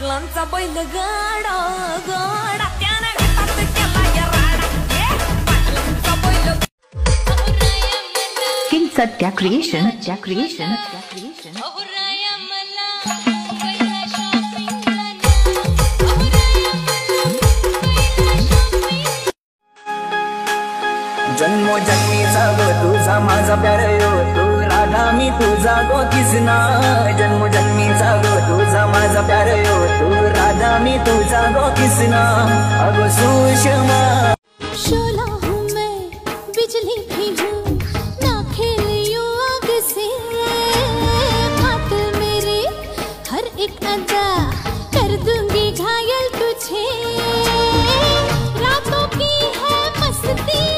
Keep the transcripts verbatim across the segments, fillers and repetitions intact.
पाटलांचा बैल गाडा गाडा त्यानं घेतात त्याला या राडा ये पाटलांचा बैल king Satya creation Satya creation Satya creation जन्मो जन्मी सब तुझा माझा प्यार यो तू राधा मी तुझा तो किसना जन्मो जन्मी सब तुझा माझा प्यार यो तू राधा मी तुझा तो किसना अब सुषमा शोला हूँ मैं बिजली भी हूँ ना खेलियो आग से हाथ मेरे हर एक अदा कर दूंगी घायल तुझे रातों की है मस्ती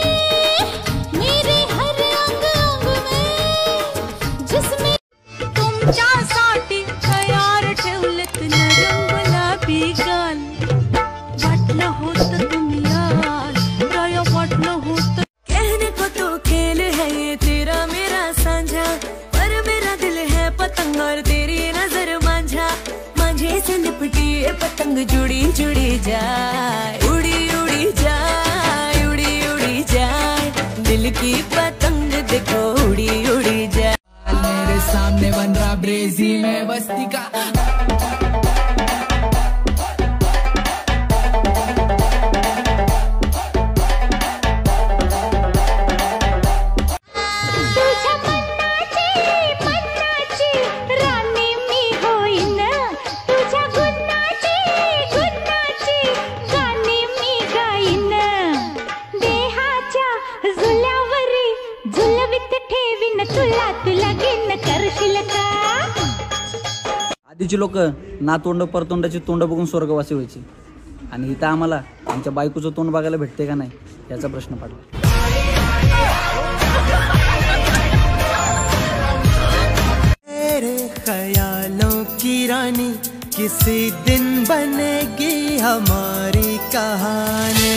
पतंग जुड़ी जुड़ी जाए उड़ी उड़ी जाए उड़ी उड़ी जाए दिल की पतंग देखो उड़ी उड़ी जाए मेरे सामने बन रहा ब्रेजी में बस्ती का आधीची लोक नातोंड परतोंडाची तोंड बघून स्वर्गवासी व्हायची आणि इथं आम्हाला आमच्या बायकोचं तोंड बघायला भेटते का नाही याचा प्रश्न पडला। तेरे ख्यालों की रानी किसी दिन बनेगी हमारी कहानी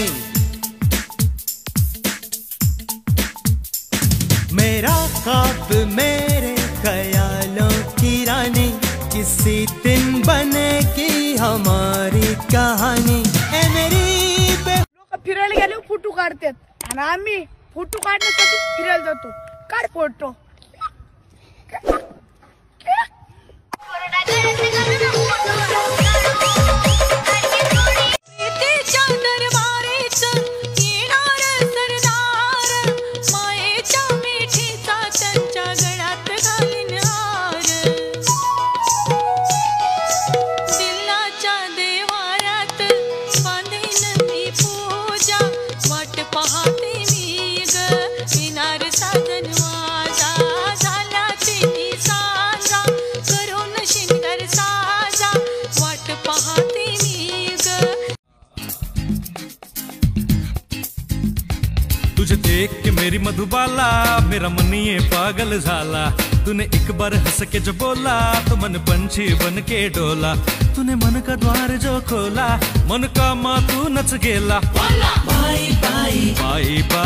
मेरा ख्वाब मेरे ख्यालों की रानी किसी दिन बनेगी हमारी कहानी ए मेरी लोक फिरायला गेले फोटो काढतात आणि आम्ही फोटो काढण्यासाठी फिरायला जातो काय फोटो तुझे देख के मेरी मधुबाला मेरा मन ये पागल झाला तूने एक बार हंस के जो बोला तो मन पंछी बन के डोला तूने मन का द्वार जो खोला मन का माँ तू नच गेला बाई बाई बाई बाई।